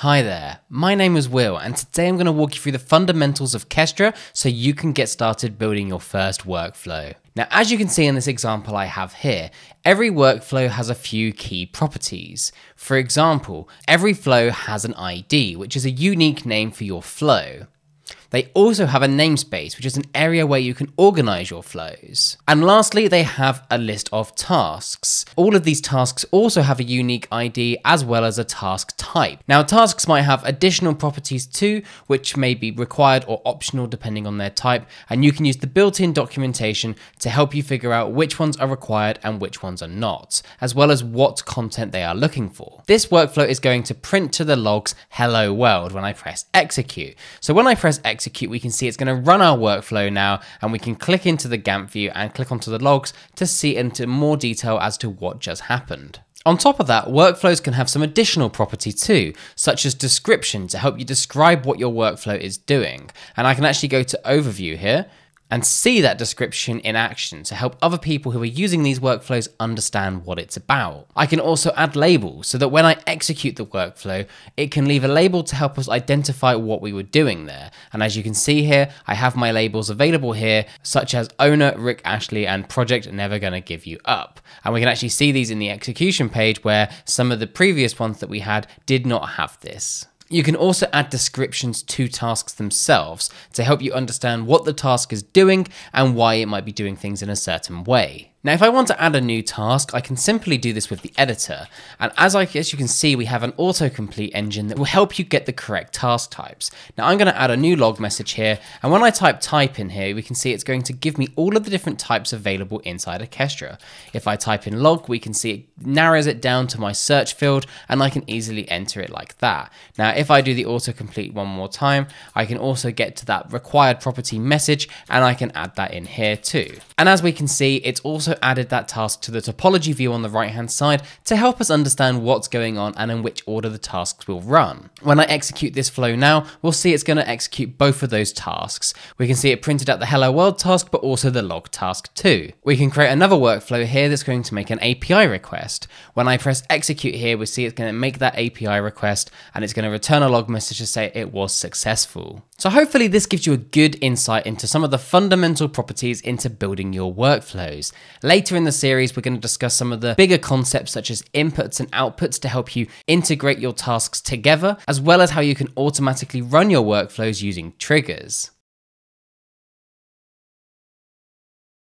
Hi there, my name is Will and today I'm going to walk you through the fundamentals of Kestra so you can get started building your first workflow. Now, as you can see in this example I have here, every workflow has a few key properties. For example, every flow has an ID, which is a unique name for your flow. They also have a namespace, which is an area where you can organize your flows. And lastly, they have a list of tasks. All of these tasks also have a unique ID as well as a task type. Now, tasks might have additional properties too, which may be required or optional depending on their type. And you can use the built-in documentation to help you figure out which ones are required and which ones are not, as well as what content they are looking for. This workflow is going to print to the logs, "Hello world," when I press execute. So when I press execute, we can see it's going to run our workflow now, and we can click into the Gantt view and click onto the logs to see into more detail as to what just happened. On top of that, workflows can have some additional property too, such as description to help you describe what your workflow is doing. And I can actually go to overview here and see that description in action to help other people who are using these workflows understand what it's about. I can also add labels so that when I execute the workflow, it can leave a label to help us identify what we were doing there. And as you can see here, I have my labels available here, such as Owner, Rick Ashley, and Project Never Gonna Give You Up. And we can actually see these in the execution page where some of the previous ones that we had did not have this. You can also add descriptions to tasks themselves to help you understand what the task is doing and why it might be doing things in a certain way. Now, if I want to add a new task, I can simply do this with the editor. And as you can see, we have an autocomplete engine that will help you get the correct task types. Now, I'm going to add a new log message here. And when I type type in here, we can see it's going to give me all of the different types available inside of Kestra. If I type in log, we can see it narrows it down to my search field, and I can easily enter it like that. Now, if I do the autocomplete one more time, I can also get to that required property message, and I can add that in here too. And as we can see, it's also added that task to the topology view on the right hand side to help us understand what's going on and in which order the tasks will run. When I execute this flow now, we'll see it's going to execute both of those tasks. We can see it printed out the Hello World task, but also the log task too. We can create another workflow here that's going to make an API request. When I press execute here, we see it's going to make that API request and it's going to return a log message to say it was successful. So hopefully this gives you a good insight into some of the fundamental properties into building your workflows. Later in the series, we're going to discuss some of the bigger concepts such as inputs and outputs to help you integrate your tasks together, as well as how you can automatically run your workflows using triggers.